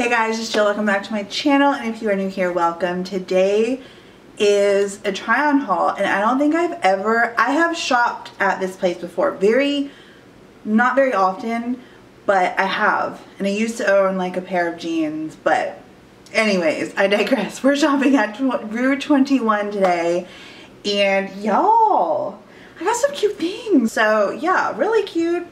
Hey guys, it's Jill. Welcome back to my channel, and if you are new here, welcome. Today is a try on haul, and I don't think I have shopped at this place before. Not very often, but I have. And I used to own like a pair of jeans, but anyways, I digress. We're shopping at Rue 21 today, and y'all, I got some cute things. So yeah, really cute.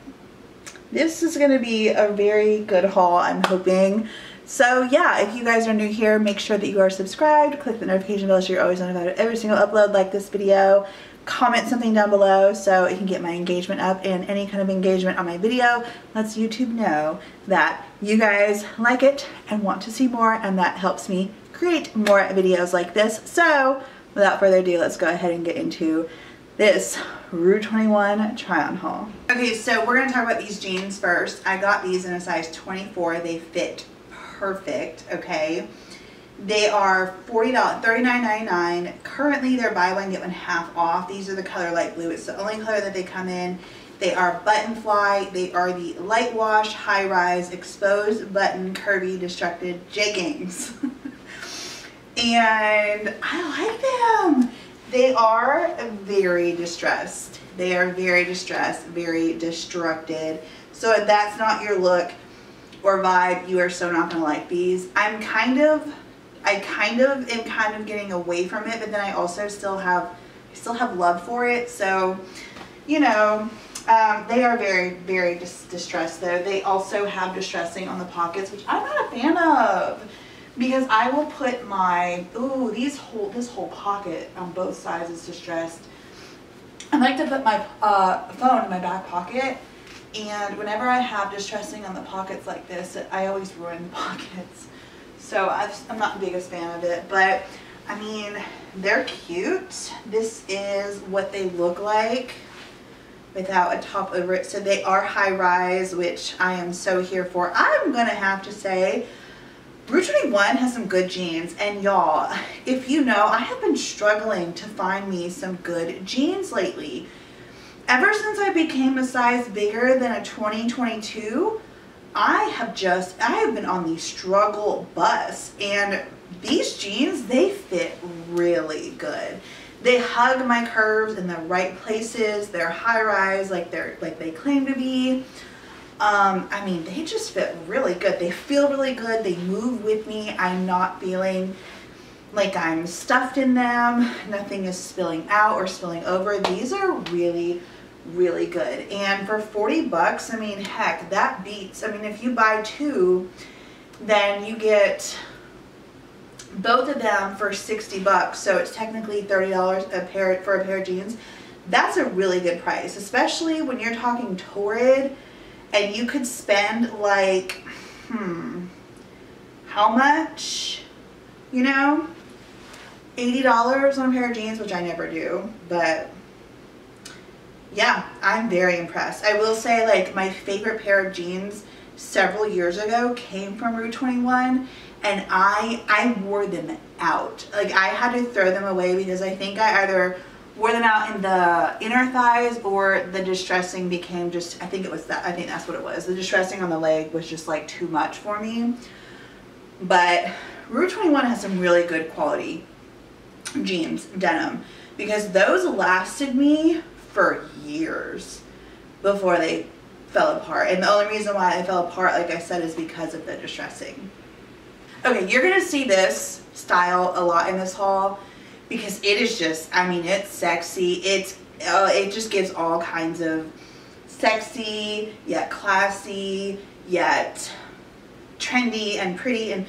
This is gonna be a very good haul, I'm hoping. So yeah, if you guys are new here, make sure that you are subscribed, click the notification bell so you're always notified of every single upload. Like this video, comment something down below so it can get my engagement up, and any kind of engagement on my video lets YouTube know that you guys like it and want to see more, and that helps me create more videos like this. So without further ado, let's go ahead and get into this Rue 21 try on haul. Okay, so we're gonna talk about these jeans first. I got these in a size 24. They fit perfect, okay? They are $39.99. Currently, they're buy one, get one half off. These are the color light blue. It's the only color that they come in. They are button fly. They are the light wash, high rise, exposed button, curvy, destructed jeggings. And I like them. They are very distressed. They are very distressed, very destructed. So if that's not your look or vibe, you are so not gonna like these. I kind of am getting away from it, but then I also still have love for it. So, you know, they are very, very distressed though. They also have distressing on the pockets, which I'm not a fan of, because I will put my, ooh, this whole pocket on both sides is distressed. I like to put my phone in my back pocket, and whenever I have distressing on the pockets like this, I always ruin the pockets. So I'm not the biggest fan of it, but I mean, they're cute. This is what they look like without a top over it. So they are high rise, which I am so here for. I'm gonna have to say, Rue 21 has some good jeans, and y'all, if you know, I have been struggling to find me some good jeans lately. Ever since I became a size bigger than a 2022, I have been on the struggle bus, and these jeans, they fit really good. They hug my curves in the right places. They're high rise like they claim to be. I mean, they just fit really good. They feel really good. They move with me. I'm not feeling like I'm stuffed in them. Nothing is spilling out or spilling over. These are really, really good. And for 40 bucks, I mean, heck, that beats. I mean, if you buy two, then you get both of them for 60 bucks. So it's technically $30 a pair for a pair of jeans. That's a really good price, especially when you're talking Torrid. And you could spend like, how much? You know, $80 on a pair of jeans, which I never do, but yeah, I'm very impressed. I will say, like, my favorite pair of jeans several years ago came from Rue 21, and I wore them out. Like, I had to throw them away because I think I either wore them out in the inner thighs, or the distressing became just, I think that's what it was. The distressing on the leg was just like too much for me. But Rue 21 has some really good quality jeans, denim, because those lasted me for years before they fell apart. And the only reason why they fell apart, like I said, is because of the distressing. Okay, you're gonna see this style a lot in this haul, because it is just, I mean, it's sexy. It just gives all kinds of sexy, yet classy, yet trendy and pretty and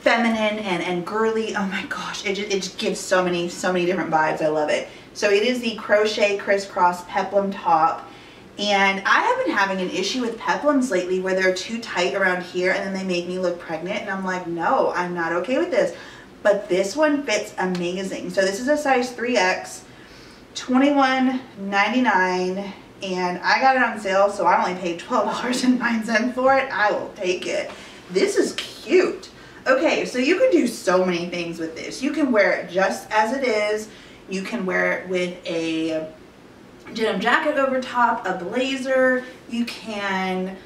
feminine and girly. Oh my gosh, it just gives so many different vibes. I love it. So it is the crochet crisscross peplum top. And I have been having an issue with peplums lately where they're too tight around here, and then they make me look pregnant, and I'm like, no, I'm not okay with this. But this one fits amazing. So this is a size 3X, $21.99, and I got it on sale, so I only paid $12.09 for it. I will take it. This is cute. Okay, so you can do so many things with this. You can wear it just as it is. You can wear it with a denim jacket over top, a blazer. You can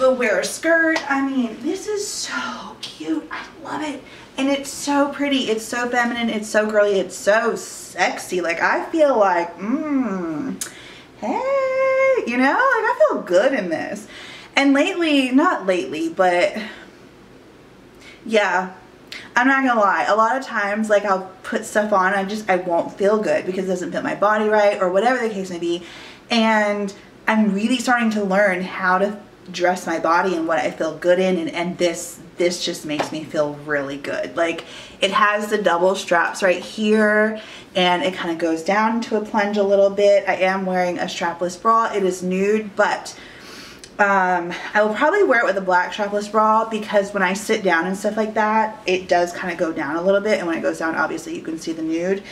We'll wear a skirt. I mean, this is so cute. I love it. And it's so pretty. It's so feminine. It's so girly. It's so sexy. Like, I feel like, hey, you know, like I feel good in this. And lately, not lately, but yeah, I'm not gonna lie. A lot of times, like, I'll put stuff on, I won't feel good because it doesn't fit my body right or whatever the case may be. And I'm really starting to learn how to dress my body and what I feel good in, and this just makes me feel really good. Like, it has the double straps right here and it kind of goes down to a plunge a little bit. I am wearing a strapless bra. It is nude, but I will probably wear it with a black strapless bra because when I sit down and stuff like that, it does kind of go down a little bit, and when it goes down, obviously you can see the nude.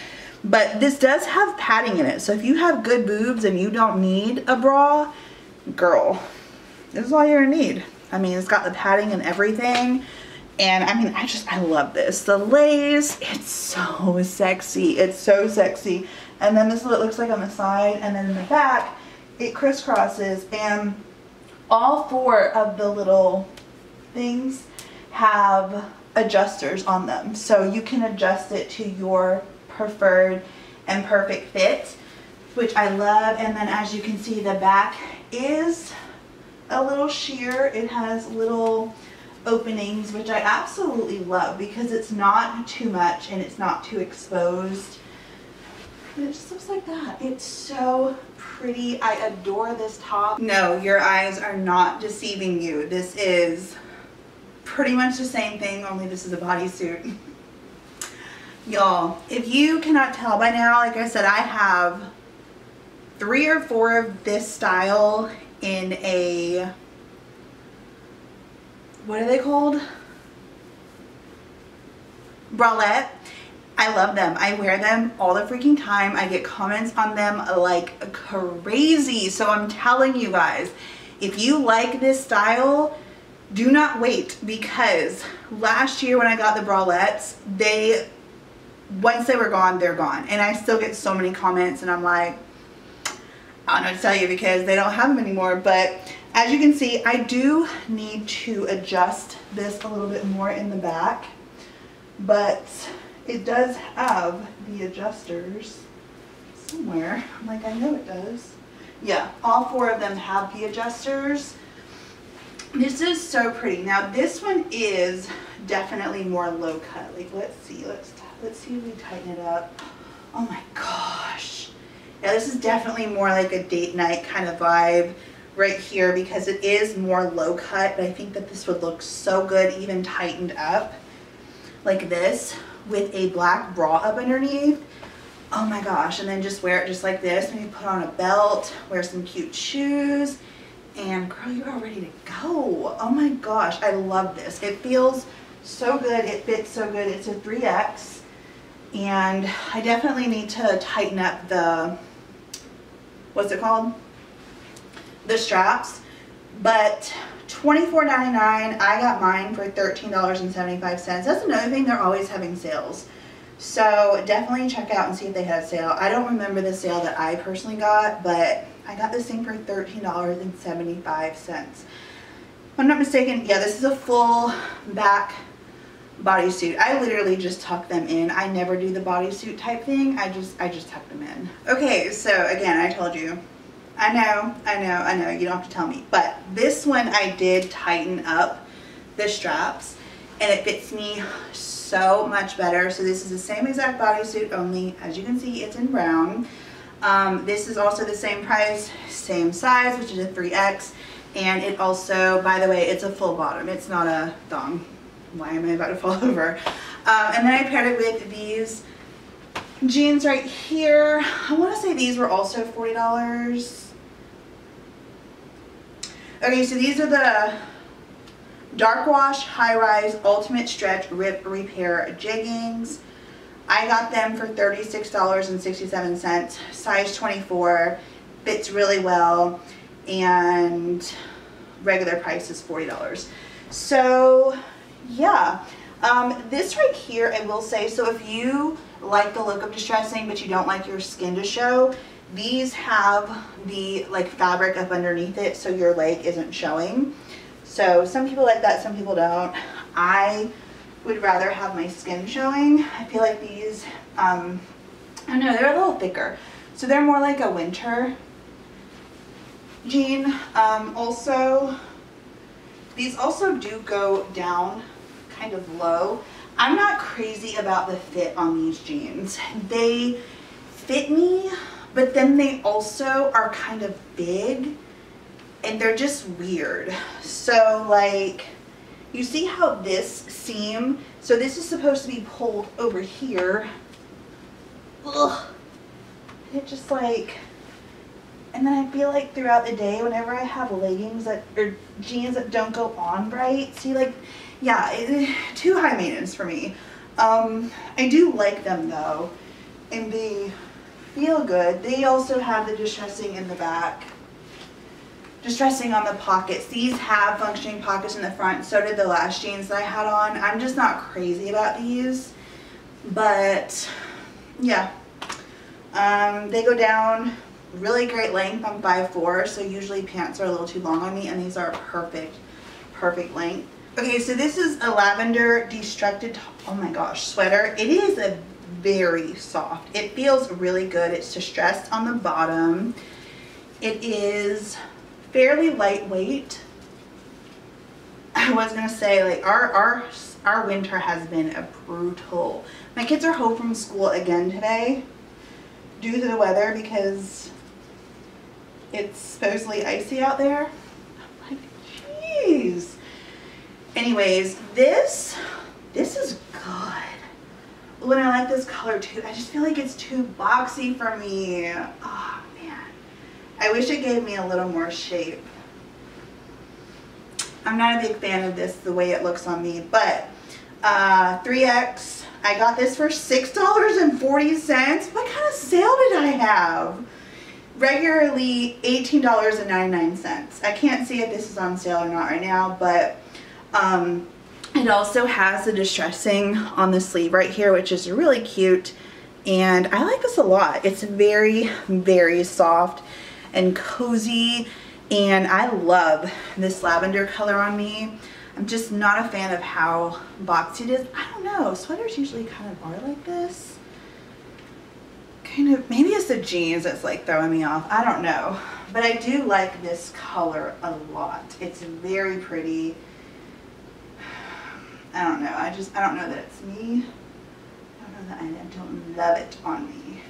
But this does have padding in it, so if you have good boobs and you don't need a bra, girl, this is all you're gonna need. I mean, it's got the padding and everything, and I mean, I love this. The lace, it's so sexy. It's so sexy. And then this is what it looks like on the side, and then in the back, it crisscrosses, and all four of the little things have adjusters on them, so you can adjust it to your preferred and perfect fit, which I love. And then as you can see, the back is a little sheer. It has little openings, which I absolutely love because it's not too much and it's not too exposed. And it just looks like that. It's so pretty. I adore this top. No, your eyes are not deceiving you. This is pretty much the same thing, only this is a bodysuit. Y'all, if you cannot tell by now, like I said, I have 3 or 4 of this style in a, what are they called? Bralette. I love them. I wear them all the freaking time. I get comments on them like crazy. So I'm telling you guys, if you like this style, do not wait, because last year when I got the bralettes, once they were gone, they're gone. And I still get so many comments, and I'm like, I don't know what to tell you because they don't have them anymore. But as you can see, I do need to adjust this a little bit more in the back, but it does have the adjusters somewhere. Like, I know it does. Yeah, all 4 of them have the adjusters. This is so pretty. Now this one is definitely more low cut. Like, let's see if we tighten it up. Oh my gosh. Now this is definitely more like a date night kind of vibe right here because it is more low cut, but I think that this would look so good even tightened up like this with a black bra up underneath. Oh my gosh. And then just wear it just like this. Maybe put on a belt, wear some cute shoes, and girl, you're all ready to go. Oh my gosh, I love this. It feels so good. It fits so good. It's a 3X, and I definitely need to tighten up the, what's it called? The straps. But $24.99, I got mine for $13.75. That's another thing, they're always having sales. So definitely check out and see if they had a sale. I don't remember the sale that I personally got, but I got this thing for $13.75. If I'm not mistaken, yeah, this is a full back bodysuit. I literally just tuck them in. I never do the bodysuit type thing. I just tuck them in. Okay, so again, I told you. I know, you don't have to tell me, but this one I did tighten up the straps and it fits me so much better. So this is the same exact bodysuit, only as you can see it's in brown. This is also the same price, same size, which is a 3X, and it also, by the way, it's a full bottom. It's not a thong. Why am I about to fall over? And then I paired it with these jeans right here. I want to say these were also $40. Okay, so these are the Dark Wash High Rise Ultimate Stretch Rip Repair Jeggings. I got them for $36.67, size 24, fits really well, and regular price is $40. So, yeah. This right here, I will say, so if you like the look of distressing, but you don't like your skin to show, these have the like fabric up underneath it so your leg isn't showing. So some people like that, some people don't. I would rather have my skin showing. I feel like these, I don't know, they're a little thicker. So they're more like a winter jean. Also, these also do go down kind of low. I'm not crazy about the fit on these jeans. They fit me, but then they also are kind of big and they're just weird. So like, you see how this seam, so this is supposed to be pulled over here. Ugh. It just like, and then I feel like throughout the day, whenever I have leggings that, or jeans that don't go on right, see like, yeah, too high maintenance for me. I do like them though, and they feel good. They also have the distressing in the back, distressing on the pockets. These have functioning pockets in the front, so did the last jeans that I had on. I'm just not crazy about these, but yeah. They go down really great length. I'm 5'4", so usually pants are a little too long on me, and these are perfect length. Okay, so this is a lavender destructed, oh my gosh, sweater. It is a very soft. It feels really good. It's distressed on the bottom. It is fairly lightweight. I was gonna say, like, our winter has been a brutal. My kids are home from school again today due to the weather because it's supposedly icy out there. I'm like, jeez. Anyways, this is good. Ooh, and I like this color too. I just feel like it's too boxy for me. Oh man, I wish it gave me a little more shape. I'm not a big fan of this, the way it looks on me, but 3X. I got this for $6.40. What kind of sale did I have? Regularly $18.99. I can't see if this is on sale or not right now, but it also has the distressing on the sleeve right here, which is really cute, and I like this a lot. It's very, very soft and cozy, and I love this lavender color on me. I'm just not a fan of how boxy it is. I don't know, sweaters usually kind of are like this. Kind of, maybe it's the jeans that's like throwing me off, I don't know. But I do like this color a lot. It's very pretty. I don't know, I don't know that it's me. I don't know that I don't love it on me.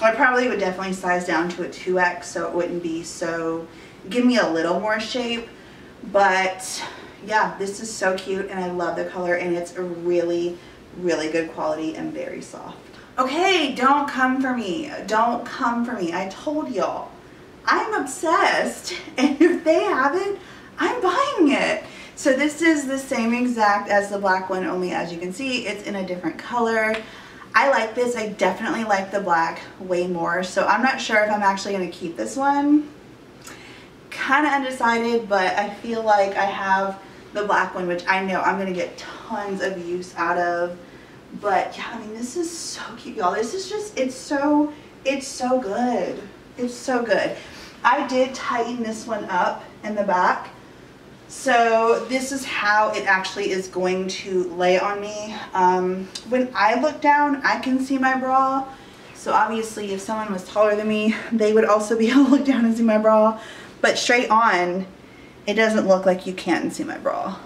I probably would definitely size down to a 2X so it wouldn't be so, give me a little more shape. But yeah, this is so cute and I love the color, and it's a really, really good quality and very soft. Okay, don't come for me. Don't come for me. I told y'all, I'm obsessed, and if they haven't, I'm buying it. So this is the same exact as the black one, only as you can see, it's in a different color. I like this. I definitely like the black way more, so I'm not sure if I'm actually going to keep this one. Kind of undecided, but I feel like I have the black one, which I know I'm going to get tons of use out of. But yeah, I mean, this is so cute, y'all. This is just, it's so good. It's so good. I did tighten this one up in the back. So this is how it actually is going to lay on me. When I look down, I can see my bra. So obviously if someone was taller than me, they would also be able to look down and see my bra. But straight on, it doesn't look like you can see my bra.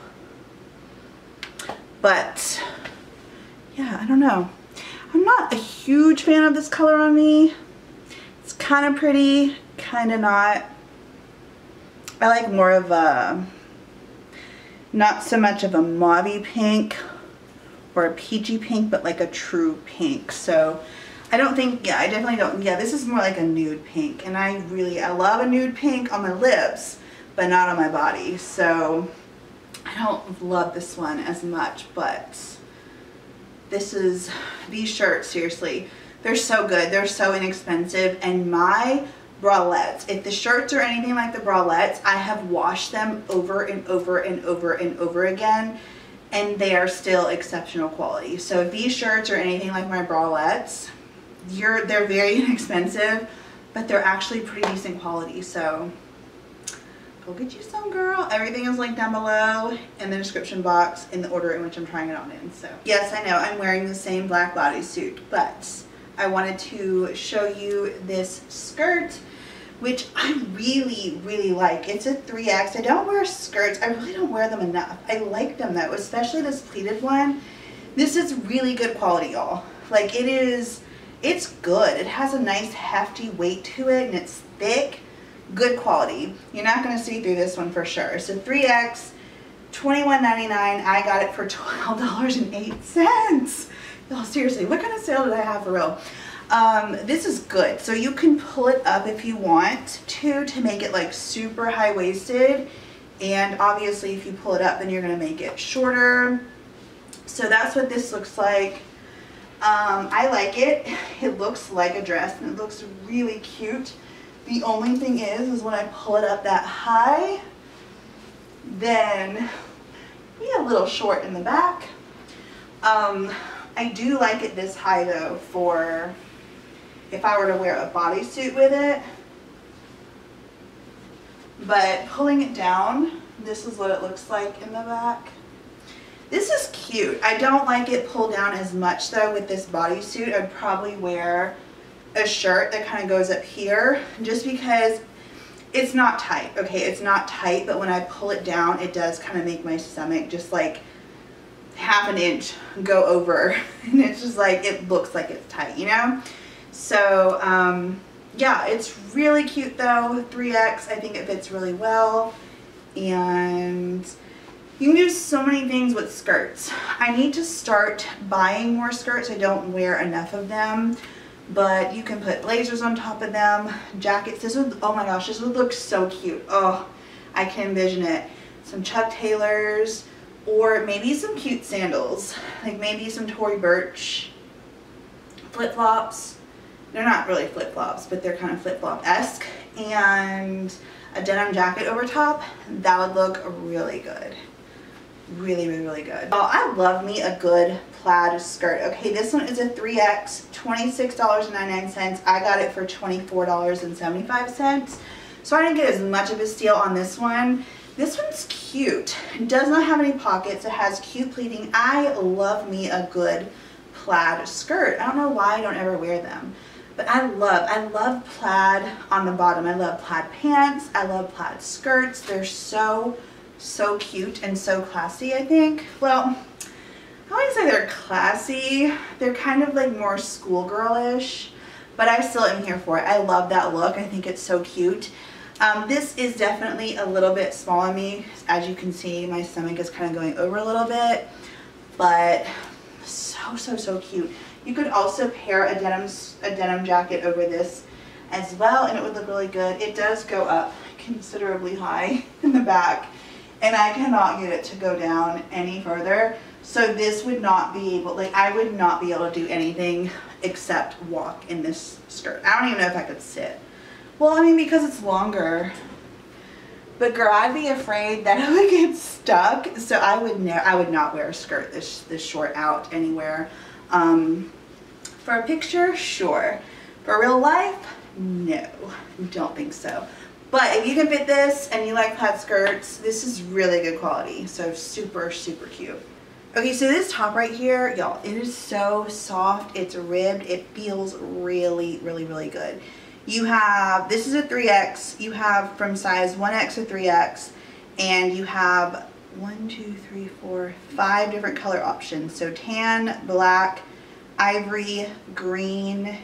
But yeah, I don't know. I'm not a huge fan of this color on me. It's kind of pretty, kind of not. I like more of a, not so much of a mauvey pink or a peachy pink, but like a true pink. So I don't think, yeah, I definitely don't, yeah, this is more like a nude pink, and I love a nude pink on my lips, but not on my body. So I don't love this one as much, but this is, these shirts, seriously, they're so good. They're so inexpensive, and my bralettes, if the shirts are anything like the bralettes, I have washed them over and over and over and over again, and they are still exceptional quality. So if these shirts are anything like my bralettes, they're very inexpensive, but they're actually pretty decent quality. So go get you some, girl. Everything is linked down below in the description box in the order in which I'm trying it on in. So yes, I know I'm wearing the same black bodysuit, but I wanted to show you this skirt, which I really, really like. It's a 3X. I don't wear skirts. I really don't wear them enough. I like them though, especially this pleated one. This is really good quality, y'all. Like it is, it's good. It has a nice hefty weight to it and it's thick, good quality. You're not gonna see through this one for sure. It's a 3X, $21.99. I got it for $12.08. Y'all, seriously, what kind of sale did I have for real? This is good. So you can pull it up if you want to make it like super high-waisted, and obviously if you pull it up then you're gonna make it shorter. So that's what this looks like. I like it. It looks like a dress and it looks really cute. The only thing is when I pull it up that high, then be a little short in the back. I do like it this high though for if I were to wear a bodysuit with it, but pulling it down, this is what it looks like in the back. This is cute. I don't like it pulled down as much though with this bodysuit. I'd probably wear a shirt that kind of goes up here just because it's not tight. Okay, it's not tight, but when I pull it down, it does kind of make my stomach just like half an inch go over, and it's just like it looks like it's tight, you know. So yeah, it's really cute though. 3X, I think it fits really well, and you can do so many things with skirts. I need to start buying more skirts. I don't wear enough of them, but you can put blazers on top of them, jackets. This would, oh my gosh, this would look so cute. Oh, I can envision it. Some Chuck Taylors, or maybe some cute sandals, like maybe some Tory Burch flip-flops. They're not really flip-flops, but they're kind of flip-flop-esque, and a denim jacket over top. That would look really good. Really, really, really good. Oh, I love me a good plaid skirt. Okay, this one is a 3X, $26.99. I got it for $24.75. So I didn't get as much of a steal on this one. This one's cute. It does not have any pockets. It has cute pleating. I love me a good plaid skirt. I don't know why I don't ever wear them, but I love plaid on the bottom. I love plaid pants. I love plaid skirts. They're so cute and so classy, I think. Well, I wouldn't say they're classy. They're kind of like more schoolgirlish, but I still am here for it. I love that look. I think it's so cute. This is definitely a little bit small on me. As you can see, my stomach is kind of going over a little bit, but so cute. You could also pair a denim jacket over this as well, and it would look really good. It does go up considerably high in the back, and I cannot get it to go down any further. So this would not be able, like I would not be able to do anything except walk in this skirt. I don't even know if I could sit. Well, I mean, because it's longer, but girl, I'd be afraid that I would get stuck. So I would not wear a skirt this short out anywhere. For a picture, sure. For real life, no, don't think so. But if you can fit this and you like plaid skirts, this is really good quality. So super cute. Okay, so this top right here, y'all, it is so soft. It's ribbed. It feels really good. You have, this is a 3X, you have from size 1X to 3X, and you have 5 different color options. So tan, black, ivory, green,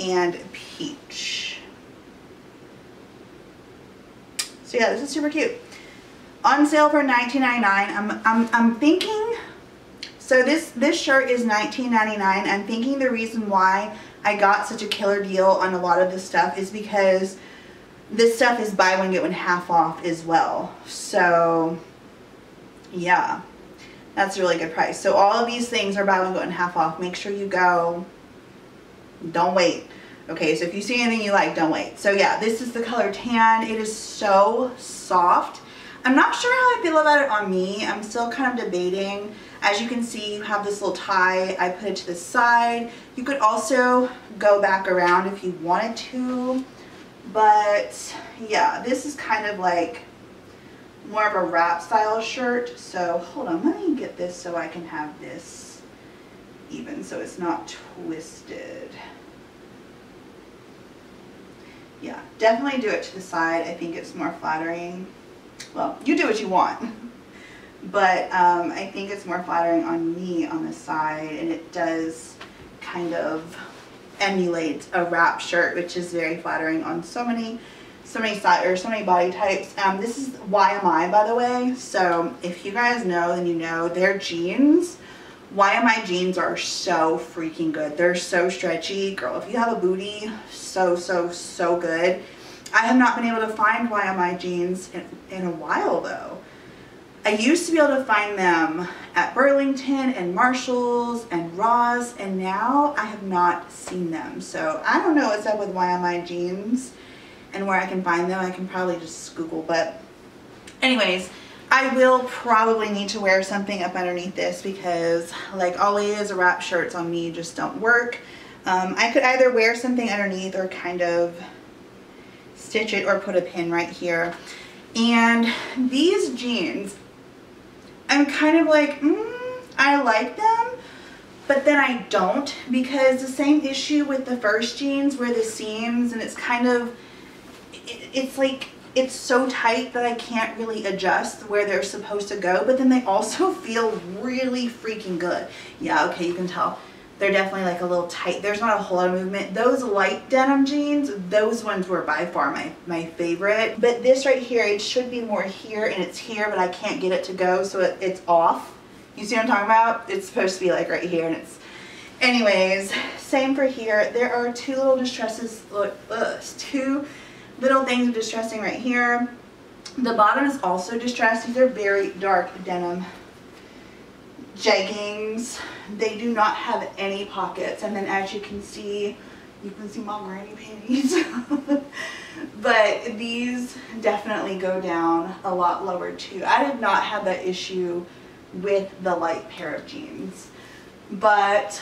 and peach. So yeah, this is super cute. On sale for $19.99. I'm thinking, so this shirt is $19.99. I'm thinking the reason why I got such a killer deal on a lot of this stuff is because this stuff is buy one get one half off as well. So yeah, that's a really good price. So all of these things are buy one get one half off. Make sure you go, don't wait. Okay, so if you see anything you like, don't wait. So yeah, this is the color tan. It is so soft. I'm not sure how I feel about it on me. I'm still kind of debating. As you can see, you have this little tie. I put it to the side. You could also go back around if you wanted to, but yeah, this is kind of like more of a wrap style shirt. So hold on, let me get this so I can have this even so it's not twisted. Yeah, definitely do it to the side. I think it's more flattering. Well, you do what you want, but I think it's more flattering on me on the side, and it does kind of emulate a wrap shirt, which is very flattering on so many sizes, so many body types. This is YMI, by the way, so if you guys know, then you know their jeans. YMI jeans are so freaking good. They're so stretchy. Girl, if you have a booty, so good. I have not been able to find YMI jeans in a while though. I used to be able to find them at Burlington and Marshall's and Ross, and now I have not seen them. So I don't know what's up with YMI jeans and where I can find them. I can probably just Google, but anyways, I will probably need to wear something up underneath this because, like always, wrap shirts on me just don't work. I could either wear something underneath or kind of stitch it or put a pin right here. And these jeans, I'm kind of like, I like them, but then I don't, because the same issue with the first jeans where the seams, and it's kind of, it's like, it's so tight that I can't really adjust where they're supposed to go, but then they also feel really freaking good. Yeah, okay, you can tell. They're definitely like a little tight. There's not a whole lot of movement. Those light denim jeans, those ones were by far my favorite. But this right here, it should be more here, and it's here, but I can't get it to go, so it's off. You see what I'm talking about? It's supposed to be like right here, and it's... Anyways, same for here. There are two little distresses, look, two little things are distressing right here. The bottom is also distressed. These are very dark denim jeggings. They do not have any pockets. And then as you can see my granny panties. But these definitely go down a lot lower too. I did not have that issue with the light pair of jeans. But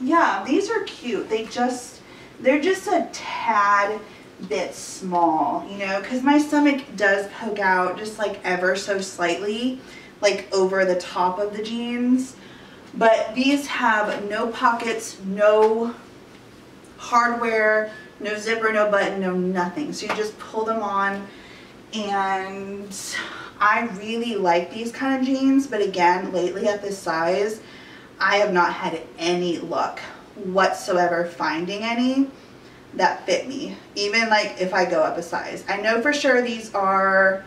yeah, these are cute. They're just a tad bit small, you know, because my stomach does poke out just like ever so slightly, like over the top of the jeans. But these have no pockets, no hardware, no zipper, no button, no nothing. So you just pull them on, and I really like these kind of jeans, but again, lately at this size, I have not had any luck whatsoever finding any that fit me, even like if I go up a size. I know for sure these are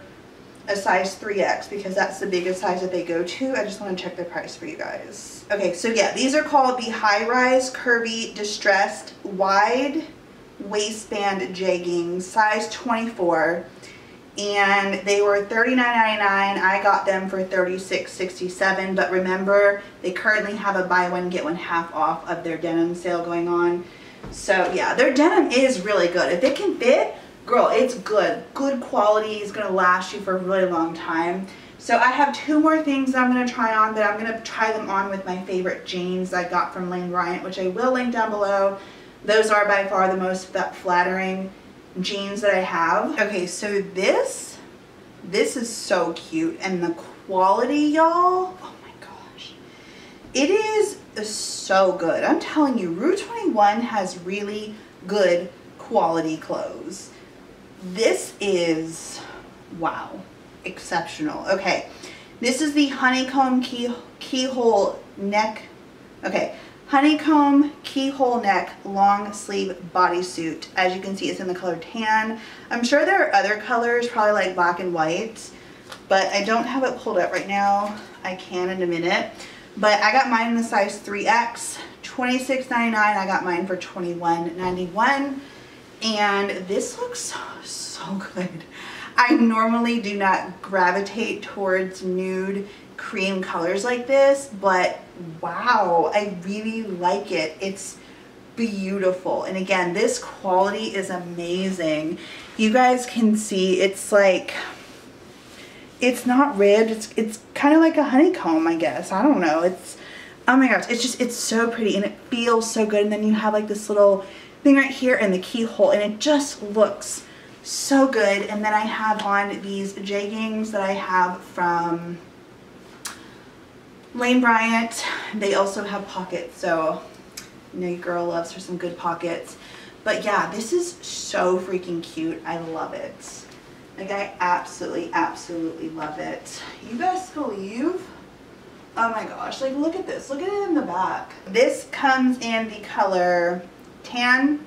a size 3X because that's the biggest size that they go to. I just want to check the price for you guys. Okay, so yeah, these are called the high-rise curvy distressed wide waistband jeggings, size 24, and they were $39.99. I got them for $36.67, but remember, they currently have a buy one get one half off of their denim sale going on. So yeah, their denim is really good. If it can fit, girl, it's good. Good quality. It's going to last you for a really long time. So I have two more things that I'm going to try on, but I'm going to try them on with my favorite jeans I got from Lane Bryant, which I will link down below. Those are by far the most flattering jeans that I have. Okay, so this is so cute. And the quality, y'all, oh my gosh. It is so good. I'm telling you, Rue 21 has really good quality clothes. This is, wow, exceptional. Okay, this is the honeycomb keyhole neck, okay, honeycomb keyhole neck long sleeve bodysuit. As you can see, it's in the color tan. I'm sure there are other colors, probably like black and white, but I don't have it pulled up right now. I can in a minute. But I got mine in the size 3X, $26.99. I got mine for $21.91. And this looks so good. I normally do not gravitate towards nude cream colors like this, but wow, I really like it. It's beautiful. And again, this quality is amazing. You guys can see it's like... It's not ribbed. It's kind of like a honeycomb, I guess. I don't know. It's, oh my gosh. It's just, it's so pretty, and it feels so good. And then you have like this little thing right here and the keyhole, and it just looks so good. And then I have on these jeggings that I have from Lane Bryant. They also have pockets, so you know your girl loves her some good pockets. But yeah, this is so freaking cute. I love it. Like, I absolutely, absolutely love it. You guys believe? Oh my gosh, like, look at this. Look at it in the back. This comes in the color tan,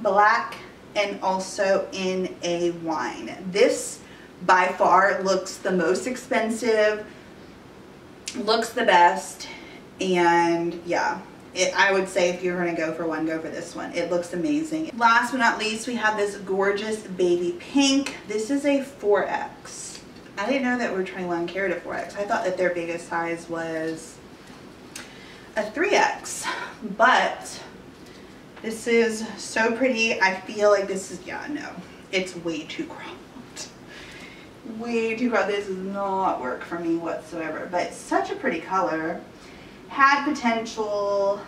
black, and also in a wine. This by far looks the most expensive, looks the best, and yeah, I would say if you're going to go for one, go for this one. It looks amazing. Last but not least, we have this gorgeous baby pink. This is a 4X. I didn't know that we were 21 carat at 4X. I thought that their biggest size was a 3X, but this is so pretty. I feel like this is, yeah, no, it's way too cropped. Way too cropped. This does not work for me whatsoever, but it's such a pretty color. Had potential,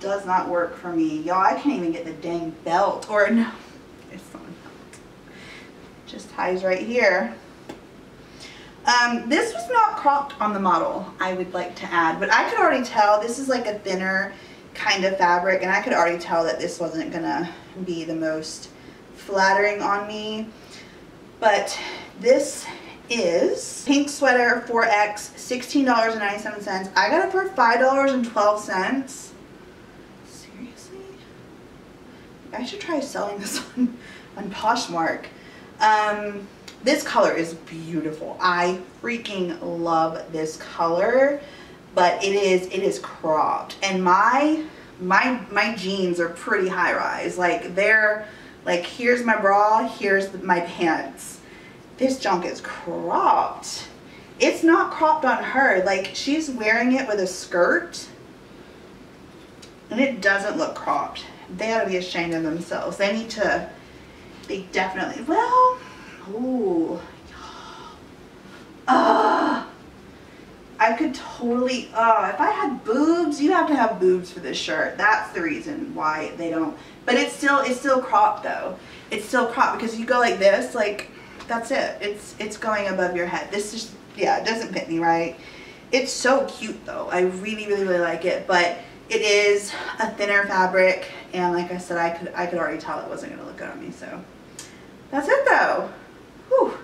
does not work for me. Y'all, I can't even get the dang belt, or no, it's not a belt. Just ties right here. This was not cropped on the model, I would like to add, but I could already tell this is like a thinner kind of fabric, and I could already tell that this wasn't gonna be the most flattering on me. But this is pink sweater 4X, $16.97. I got it for $5.12. Seriously? I should try selling this on Poshmark. This color is beautiful. I freaking love this color, but it is cropped. And my jeans are pretty high rise. Like, they're like, here's my bra, here's my pants. This junk is cropped. It's not cropped on her. Like, she's wearing it with a skirt and it doesn't look cropped. They ought to be ashamed of themselves. They need to, they definitely, well, ooh. I could totally, if I had boobs, you have to have boobs for this shirt. That's the reason why they don't, but it's still cropped though. It's still cropped because you go like this, like, that's it. It's going above your head. This is, yeah, it doesn't fit me right. It's so cute though. I really, really, really like it, but it is a thinner fabric, and like I said, I could already tell it wasn't going to look good on me, so that's it though. Whew.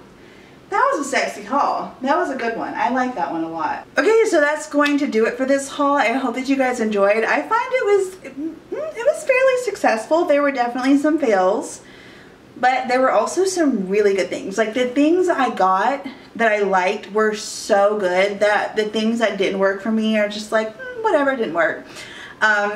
That was a sexy haul. That was a good one. I like that one a lot. Okay, so that's going to do it for this haul. I hope that you guys enjoyed. I find it was fairly successful. There were definitely some fails, but there were also some really good things. Like, the things I got that I liked were so good that the things that didn't work for me are just like, whatever, didn't work.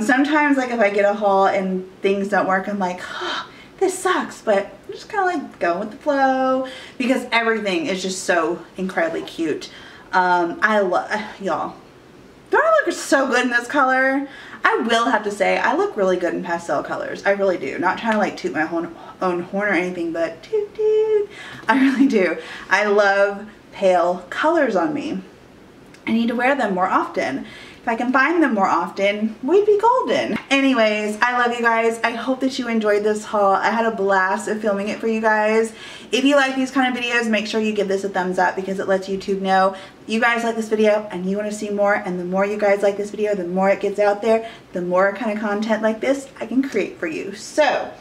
Sometimes, like, if I get a haul and things don't work, I'm like, oh, this sucks, but I'm just kind of like going with the flow because everything is just so incredibly cute. I love, y'all, don't I look so good in this color? I will have to say, I look really good in pastel colors. I really do. Not trying to like toot my own horn or anything, but toot toot. I really do. I love pale colors on me. I need to wear them more often. If I can find them more often, we'd be golden. Anyways, I love you guys. I hope that you enjoyed this haul. I had a blast of filming it for you guys. If you like these kind of videos, make sure you give this a thumbs up because it lets YouTube know you guys like this video and you want to see more. And the more you guys like this video, the more it gets out there, the more kind of content like this I can create for you. So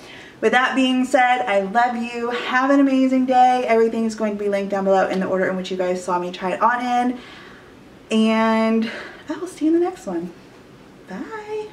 with that being said, I love you. Have an amazing day. Everything's going to be linked down below in the order in which you guys saw me try it on in. And I will see you in the next one. Bye.